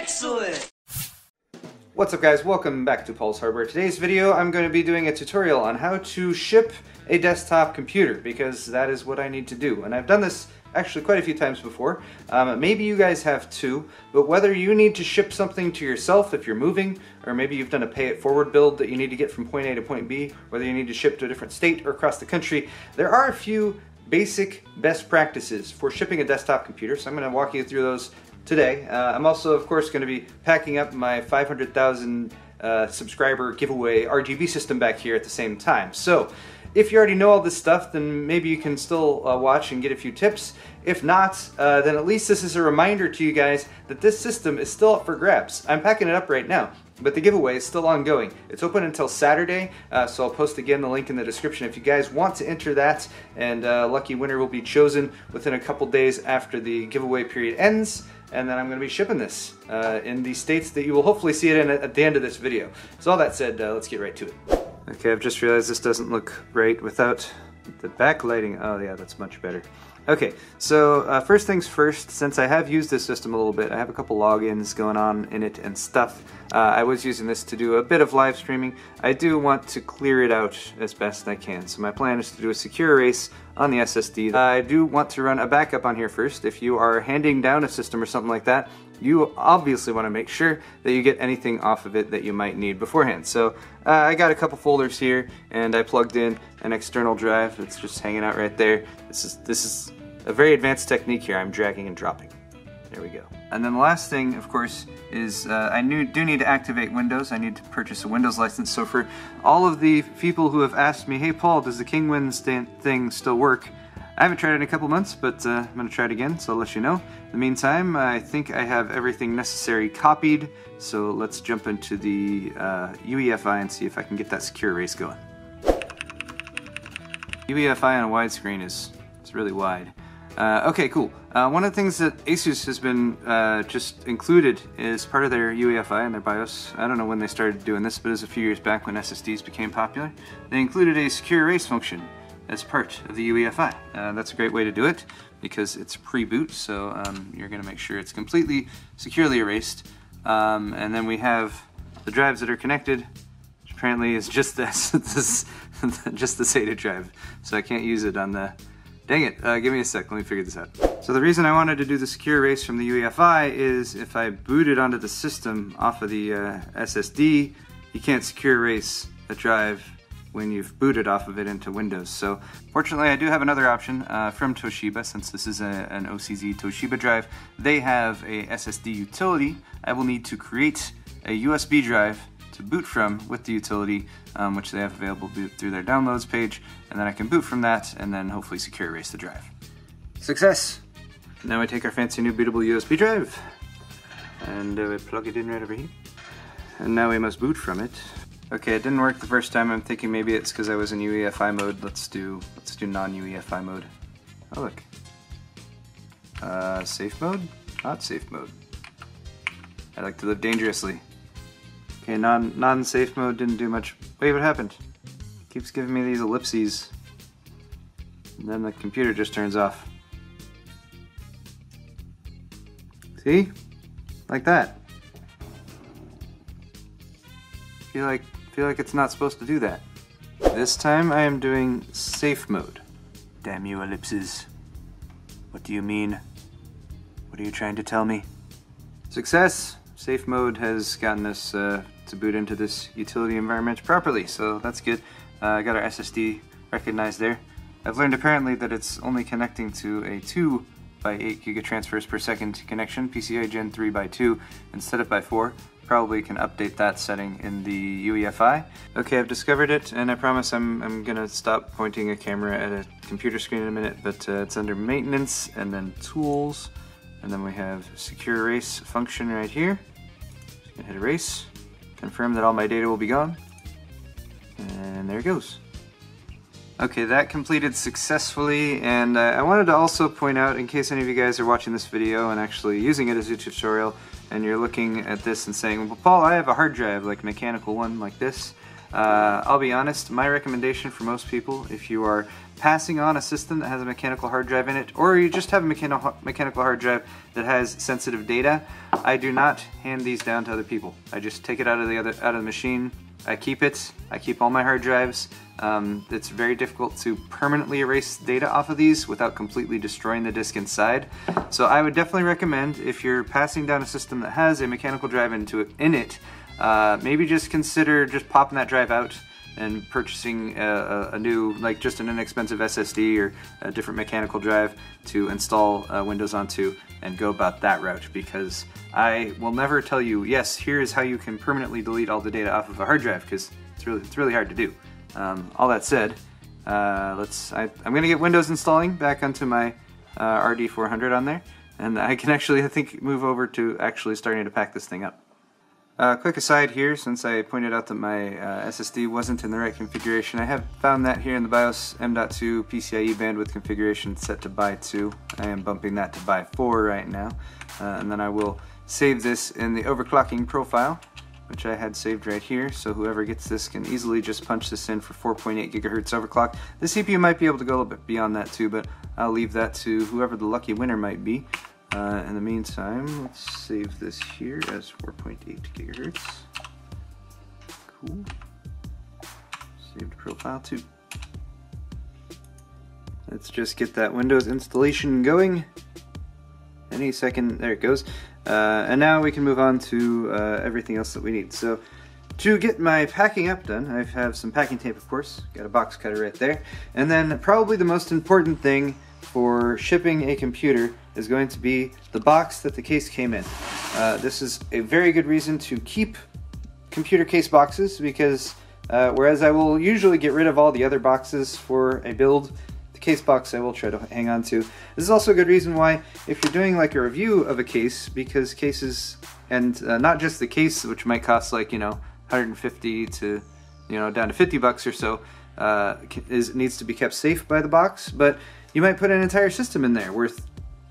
Excellent! What's up guys, welcome back to Paul's Hardware. Today's video I'm going to be doing a tutorial on how to ship a desktop computer, because that is what I need to do. And I've done this actually quite a few times before. Maybe you guys have too, but whether you need to ship something to yourself if you're moving, or maybe you've done a pay it forward build that you need to get from point A to point B, whether you need to ship to a different state or across the country, there are a few basic best practices for shipping a desktop computer, so I'm going to walk you through those today. I'm also, of course, going to be packing up my 500,000 subscriber giveaway RGB system back here at the same time. So if you already know all this stuff, then maybe you can still watch and get a few tips. If not, then at least this is a reminder to you guys that this system is still up for grabs. I'm packing it up right now, but the giveaway is still ongoing. It's open until Saturday, so I'll post again the link in the description if you guys want to enter that, and a lucky winner will be chosen within a couple days after the giveaway period ends. And then I'm going to be shipping this in the states that you will hopefully see it in at the end of this video. So all that said, let's get right to it. Okay, I've just realized this doesn't look right without the backlighting. Oh yeah, that's much better. Okay, so first things first, since I have used this system a little bit, I have a couple logins going on in it and stuff. I was using this to do a bit of live streaming. I do want to clear it out as best I can, so my plan is to do a secure erase on the SSD. I do want to run a backup on here first. If you are handing down a system or something like that, you obviously want to make sure that you get anything off of it that you might need beforehand. So I got a couple folders here, and I plugged in an external drive that's just hanging out right there. This is a very advanced technique here. I'm dragging and dropping. There we go. And then the last thing, of course, is I do need to activate Windows. I need to purchase a Windows license. So for all of the people who have asked me, hey Paul, does the Kingwin thing still work? I haven't tried it in a couple months, but I'm going to try it again, so I'll let you know. In the meantime, I think I have everything necessary copied, so let's jump into the UEFI and see if I can get that secure erase going. UEFI on a widescreen is really wide. Okay, cool. One of the things that Asus has been just included as part of their UEFI and their BIOS, I don't know when they started doing this, but it was a few years back when SSDs became popular. They included a secure erase function as part of the UEFI. That's a great way to do it because it's pre-boot, so you're going to make sure it's completely securely erased. And then we have the drives that are connected, which apparently is just just the SATA drive, so I can't use it on the... Dang it, give me a sec, let me figure this out. So the reason I wanted to do the secure erase from the UEFI is if I booted onto the system off of the SSD, you can't secure erase a drive when you've booted off of it into Windows. So fortunately I do have another option from Toshiba, since this is an OCZ Toshiba drive. They have a SSD utility. I will need to create a USB drive to boot from with the utility, which they have available through their downloads page, and then I can boot from that and then hopefully secure erase the drive. Success! Now we take our fancy new bootable USB drive and we plug it in right over here, and now we must boot from it. Okay, it didn't work the first time. I'm thinking maybe it's because I was in UEFI mode. Let's do non-UEFI mode. Oh look, safe mode, not safe mode. I like to live dangerously. Okay, non-safe mode didn't do much. Wait, what happened? Keeps giving me these ellipses, and then the computer just turns off. See, like that. Feel like it's not supposed to do that. This time I am doing safe mode. Damn you, ellipses. What do you mean? What are you trying to tell me? Success! Safe mode has gotten us to boot into this utility environment properly, so that's good. I got our SSD recognized there. I've learned apparently that it's only connecting to a 2x8 gigatransfers per second connection, PCIe Gen 3x2 instead of x4. Probably can update that setting in the UEFI. Okay, I've discovered it, and I promise I'm gonna stop pointing a camera at a computer screen in a minute, but it's under maintenance and then tools, and then we have secure erase function right here. Hit erase, confirm that all my data will be gone, and there it goes. Okay, that completed successfully, and I wanted to also point out, in case any of you guys are watching this video and actually using it as a tutorial, and you're looking at this and saying, well Paul, I have a hard drive, like a mechanical one like this. I'll be honest, my recommendation for most people, if you are passing on a system that has a mechanical hard drive in it, or you just have a mechanical hard drive that has sensitive data, I do not hand these down to other people. I just take it out of the machine. I keep it. I keep all my hard drives. It's very difficult to permanently erase data off of these without completely destroying the disk inside. So I would definitely recommend, if you're passing down a system that has a mechanical drive maybe just consider just popping that drive out and purchasing a new, like just an inexpensive SSD or a different mechanical drive to install Windows onto, and go about that route, because I will never tell you, yes, here is how you can permanently delete all the data off of a hard drive, because it's really hard to do. All that said, I'm going to get Windows installing back onto my RD400 on there, and I can actually, I think, move over to actually starting to pack this thing up. Quick aside here, since I pointed out that my SSD wasn't in the right configuration, I have found that here in the BIOS M.2 PCIe bandwidth configuration set to by 2. I am bumping that to by 4 right now, and then I will save this in the overclocking profile, which I had saved right here, so whoever gets this can easily just punch this in for 4.8 gigahertz overclock. The CPU might be able to go a little bit beyond that too, but I'll leave that to whoever the lucky winner might be. In the meantime, let's save this here as 4.8 gigahertz. Cool. Saved profile too. Let's just get that Windows installation going. Any second, there it goes. And now we can move on to everything else that we need. So, to get my packing up done, I have some packing tape, of course. Got a box cutter right there. And then probably the most important thing for shipping a computer is going to be the box that the case came in. This is a very good reason to keep computer case boxes, because whereas I will usually get rid of all the other boxes for a build, the case box I will try to hang on to. This is also a good reason why, if you're doing like a review of a case, because cases, and not just the case, which might cost like, you know, 150 to, you know, down to 50 bucks or so, needs to be kept safe by the box, but you might put an entire system in there worth,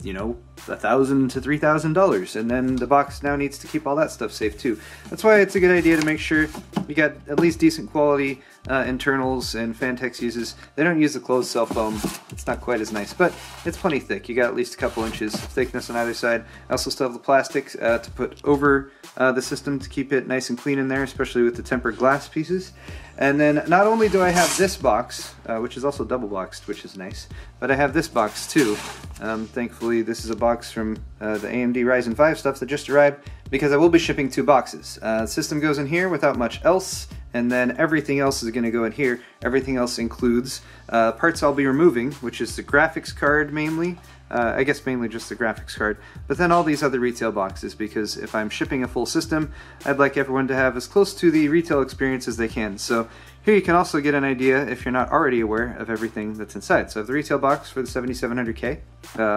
you know, $1,000 to $3,000, and then the box now needs to keep all that stuff safe too. That's why it's a good idea to make sure you got at least decent quality internals, and Phanteks uses, they don't use the closed cell foam, it's not quite as nice, but it's plenty thick. You got at least a couple inches thickness on either side. I also still have the plastic to put over the system to keep it nice and clean in there, especially with the tempered glass pieces. And then not only do I have this box, which is also double boxed, which is nice, but I have this box too. Thankfully, this is a box from the AMD Ryzen 5 stuff that just arrived, because I will be shipping two boxes. The system goes in here without much else, and then everything else is going to go in here. Everything else includes parts I'll be removing, which is the graphics card mainly. I guess mainly just the graphics card, but then all these other retail boxes, because if I'm shipping a full system, I'd like everyone to have as close to the retail experience as they can. So here you can also get an idea, if you're not already aware, of everything that's inside. So I have the retail box for the 7700K,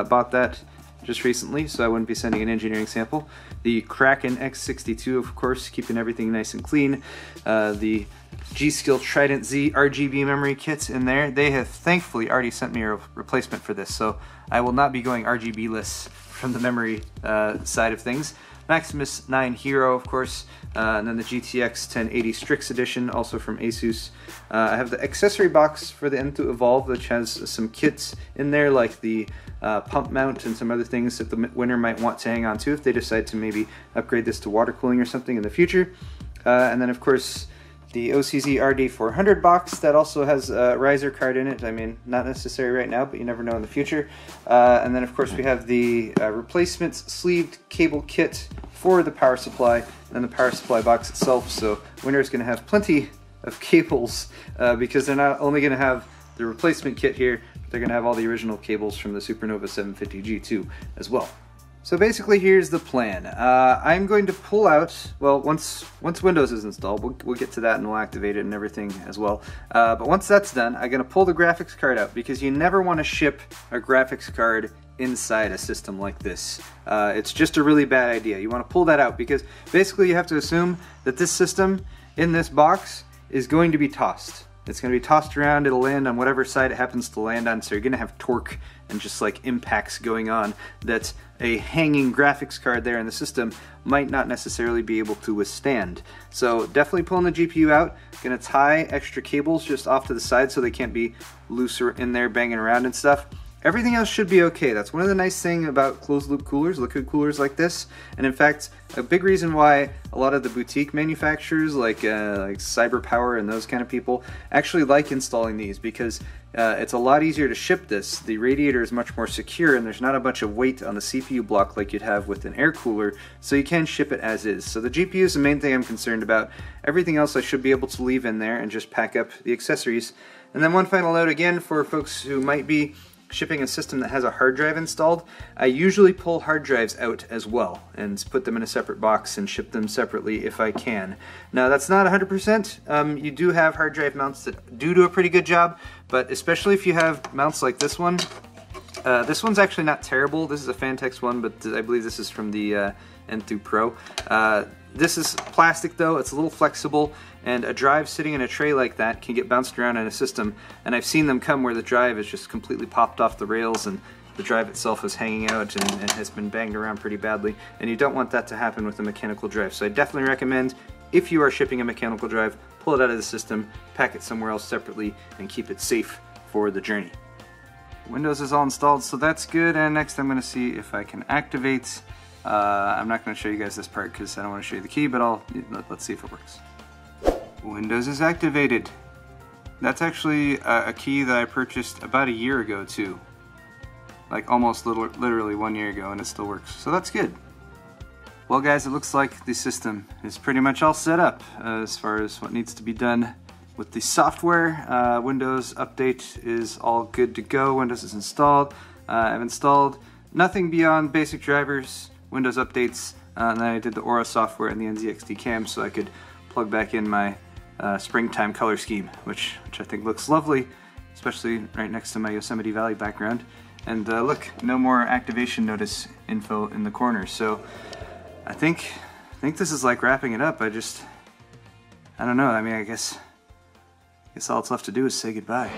bought that just recently, so I wouldn't be sending an engineering sample. The Kraken X62, of course, keeping everything nice and clean. The G Skill Trident Z RGB memory kits in there. They have thankfully already sent me a replacement for this, so I will not be going RGB-less from the memory side of things. Maximus IX Hero, of course, and then the GTX 1080 Strix edition, also from Asus. I have the accessory box for the N2 Evolve, which has some kits in there, like the pump mount and some other things that the winner might want to hang on to if they decide to maybe upgrade this to water cooling or something in the future. And then, of course, the OCZ RD400 box that also has a riser card in it. I mean, not necessary right now, but you never know in the future. And then, of course, we have the replacements sleeved cable kit for the power supply, and the power supply box itself. So winner's going to have plenty of cables, because they're not only going to have the replacement kit here, but they're going to have all the original cables from the SuperNOVA 750 G2 as well. So basically, here's the plan. I'm going to pull out, well, once Windows is installed, we'll get to that and we'll activate it and everything as well. But once that's done, I'm gonna pull the graphics card out, because you never wanna ship a graphics card inside a system like this. It's just a really bad idea. You wanna pull that out, because basically you have to assume that this system in this box is going to be tossed. It's going to be tossed around, it'll land on whatever side it happens to land on, so you're going to have torque and just like impacts going on that a hanging graphics card there in the system might not necessarily be able to withstand. So definitely pulling the GPU out, going to tie extra cables just off to the side so they can't be looser in there banging around and stuff. Everything else should be okay. That's one of the nice things about closed loop coolers, liquid coolers like this. And in fact, a big reason why a lot of the boutique manufacturers like CyberPower and those kind of people actually like installing these, because it's a lot easier to ship this. The radiator is much more secure and there's not a bunch of weight on the CPU block like you'd have with an air cooler, so you can ship it as is. So the GPU is the main thing I'm concerned about. Everything else I should be able to leave in there and just pack up the accessories. And then one final note again for folks who might be shipping a system that has a hard drive installed, I usually pull hard drives out as well and put them in a separate box and ship them separately if I can. Now that's not 100%. You do have hard drive mounts that do a pretty good job, but especially if you have mounts like this one. This one's actually not terrible. This is a Phanteks one, but I believe this is from the N2 Pro. This is plastic though, it's a little flexible, and a drive sitting in a tray like that can get bounced around in a system, and I've seen them come where the drive is just completely popped off the rails and the drive itself is hanging out and has been banged around pretty badly, and you don't want that to happen with a mechanical drive. So I definitely recommend, if you are shipping a mechanical drive, pull it out of the system, pack it somewhere else separately, and keep it safe for the journey. Windows is all installed, so that's good, and next I'm going to see if I can activate. I'm not going to show you guys this part because I don't want to show you the key, but let's see if it works. Windows is activated. That's actually a key that I purchased about a year ago too. Like almost literally 1 year ago, and it still works. So that's good. Well guys, it looks like the system is pretty much all set up as far as what needs to be done with the software. Windows update is all good to go. Windows is installed. I've installed nothing beyond basic drivers, Windows updates, and then I did the Aura software and the NZXT cam so I could plug back in my springtime color scheme, which I think looks lovely, especially right next to my Yosemite Valley background. And look, no more activation notice info in the corner. So I think this is like wrapping it up. I don't know. I mean, I guess all it's left to do is say goodbye.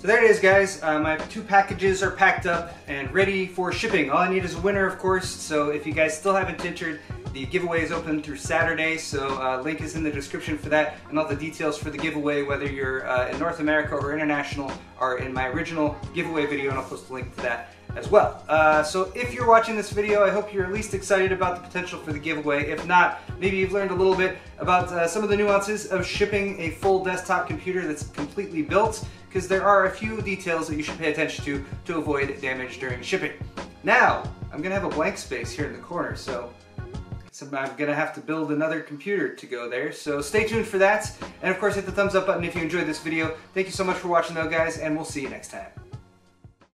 There it is guys, my two packages are packed up and ready for shipping. All I need is a winner, of course, so if you guys still haven't entered, the giveaway is open through Saturday, so link is in the description for that, and all the details for the giveaway, whether you're in North America or international, are in my original giveaway video, and I'll post a link to that as well. So if you're watching this video, I hope you're at least excited about the potential for the giveaway. If not, maybe you've learned a little bit about some of the nuances of shipping a full desktop computer that's completely built, because there are a few details that you should pay attention to avoid damage during shipping. Now, I'm gonna have a blank space here in the corner, so I'm gonna have to build another computer to go there, so stay tuned for that. And of course, hit the thumbs up button if you enjoyed this video. Thank you so much for watching though, guys, and we'll see you next time.